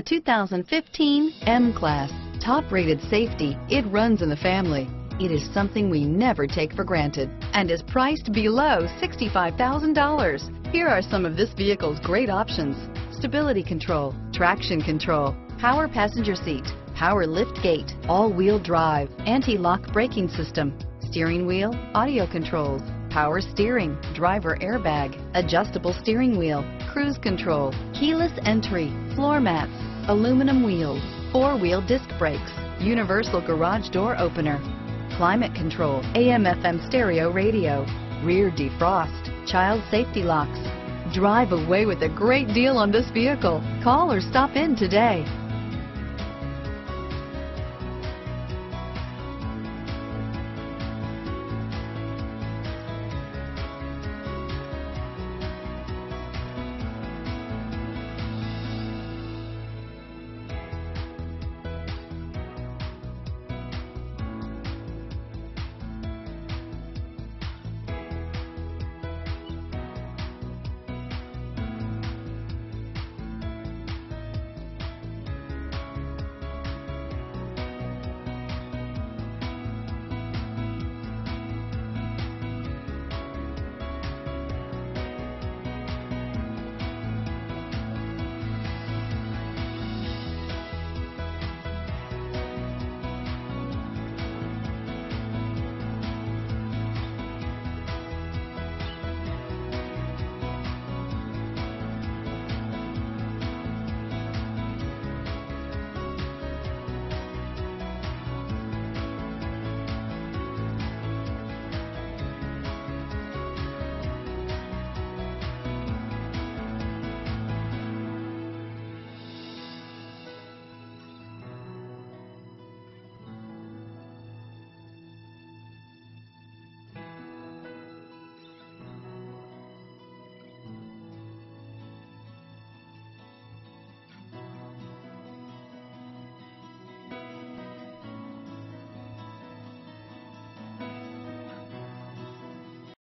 The 2015 M-Class. Top-rated safety, it runs in the family. It is something we never take for granted and is priced below $65,000. Here are some of this vehicle's great options: stability control, traction control, power passenger seat, power lift gate, all-wheel drive, anti-lock braking system, steering wheel audio controls, power steering, driver airbag, adjustable steering wheel, cruise control, keyless entry, floor mats, aluminum wheels, four-wheel disc brakes, universal garage door opener, climate control, AM/FM stereo radio, rear defrost, child safety locks. Drive away with a great deal on this vehicle. Call or stop in today.